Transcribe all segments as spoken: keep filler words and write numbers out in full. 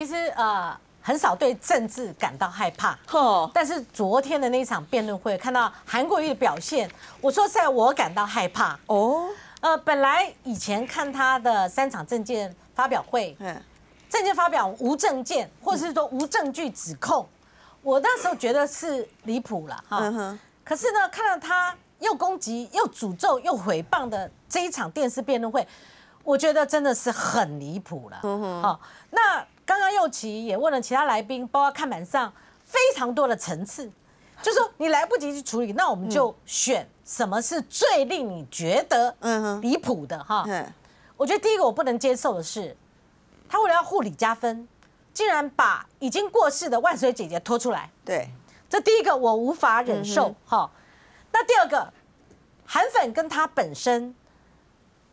其实呃很少对政治感到害怕，哦、但是昨天的那一场辩论会看到韩国瑜的表现，我说实在我感到害怕哦。呃，本来以前看他的三场政见发表会，嗯，政见发表无证件，或者是说无证据指控，我那时候觉得是离谱了哈。嗯、可是呢，看到他又攻击又诅咒又诽谤的这一场电视辩论会，我觉得真的是很离谱了。嗯、哦、那。 刚刚侑琪也问了其他来宾，包括看板上非常多的层次，就说你来不及去处理，那我们就选什么是最令你觉得离谱的哈。我觉得第一个我不能接受的是，他为了要护李佳芬，竟然把已经过世的万水姐姐拖出来。对，这第一个我无法忍受哈。那第二个，韩粉跟他本身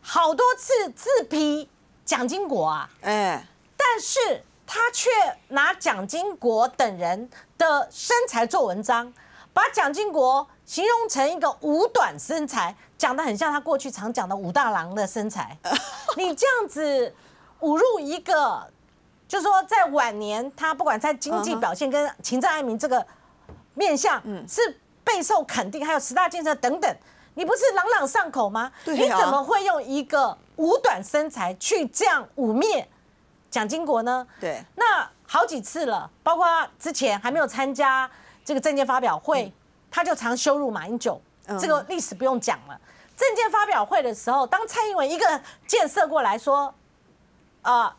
好多次自批蒋经国啊，哎。 但是他却拿蒋经国等人的身材做文章，把蒋经国形容成一个五短身材，讲得很像他过去常讲的武大郎的身材。你这样子侮辱一个，就是说在晚年他不管在经济表现跟勤政爱民这个面向是备受肯定，还有十大建设等等，你不是朗朗上口吗？你怎么会用一个五短身材去这样污蔑？ 蒋经国呢？对，那好几次了，包括之前还没有参加这个政见发表会，嗯、他就常羞辱马英九，嗯、这个历史不用讲了。政见发表会的时候，当蔡英文一个箭射过来说，啊、呃，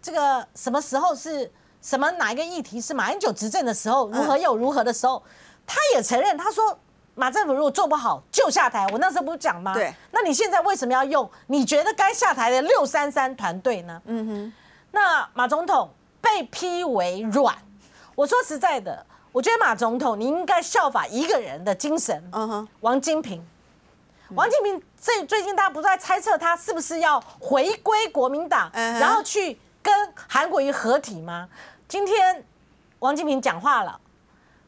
这个什么时候是什么哪一个议题是马英九执政的时候，如何又如何的时候，嗯、他也承认，他说马政府如果做不好就下台。我那时候不是讲吗？对，那你现在为什么要用你觉得该下台的六三三团队呢？嗯哼。 那马总统被批为软，我说实在的，我觉得马总统你应该效法一个人的精神，嗯哼，王金平。王金平最最近大家不在猜测他是不是要回归国民党，然后去跟韩国瑜合体吗？今天王金平讲话了，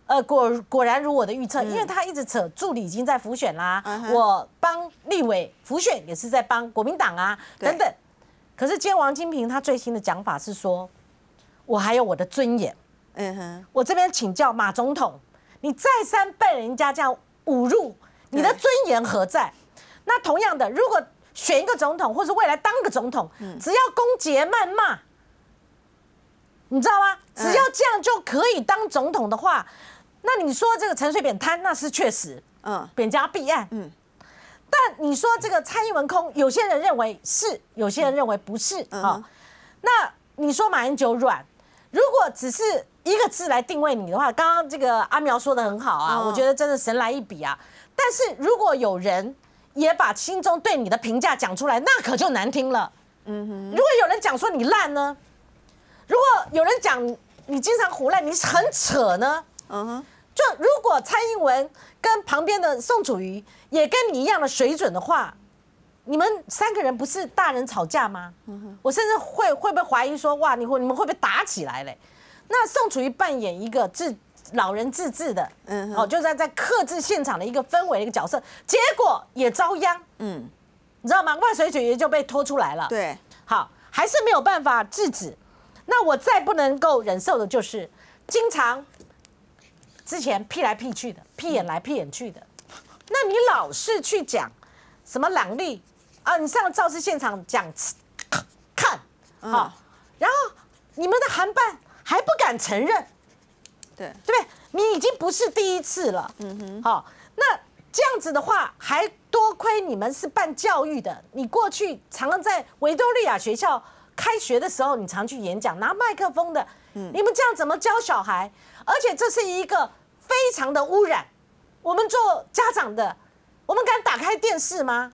呃，果果然如我的预测，因为他一直扯助理已经在辅选啦，我帮立委辅选也是在帮国民党啊，等等。 可是今天王金平他最新的讲法是说，我还有我的尊严。嗯哼，我这边请教马总统，你再三被人家这样侮辱，你的尊严何在？那同样的，如果选一个总统，或是未来当个总统，只要攻讦谩骂，你知道吗？只要这样就可以当总统的话，那你说这个陈水扁贪，那是确实，嗯，扁家弊案，嗯。 但你说这个蔡英文空，有些人认为是，有些人认为不是啊。那你说马英九软，如果只是一个字来定位你的话，刚刚这个阿苗说的很好啊，我觉得真的神来一笔啊。但是如果有人也把心中对你的评价讲出来，那可就难听了。嗯哼，如果有人讲说你烂呢，如果有人讲你经常胡乱，你很扯呢，嗯哼。 就如果蔡英文跟旁边的宋楚瑜也跟你一样的水准的话，你们三个人不是大人吵架吗？我甚至会会不会怀疑说，哇，你会你们会不会打起来嘞？那宋楚瑜扮演一个自老人自治的，嗯，哦，就在在克制现场的一个氛围的一个角色，结果也遭殃，嗯，你知道吗？万水姐姐就被拖出来了，对，好，还是没有办法制止。那我再不能够忍受的就是经常。 之前屁来屁去的，屁眼来屁眼去的，那你老是去讲什么朗利啊？你上造势现场讲看啊，然后你们的韩办还不敢承认，对对不对？你已经不是第一次了，嗯哼，好，那这样子的话，还多亏你们是办教育的，你过去常常在维多利亚学校开学的时候，你常去演讲，拿麦克风的，你们这样怎么教小孩？ 而且这是一个非常的污染，我们做家长的，我们敢打开电视吗？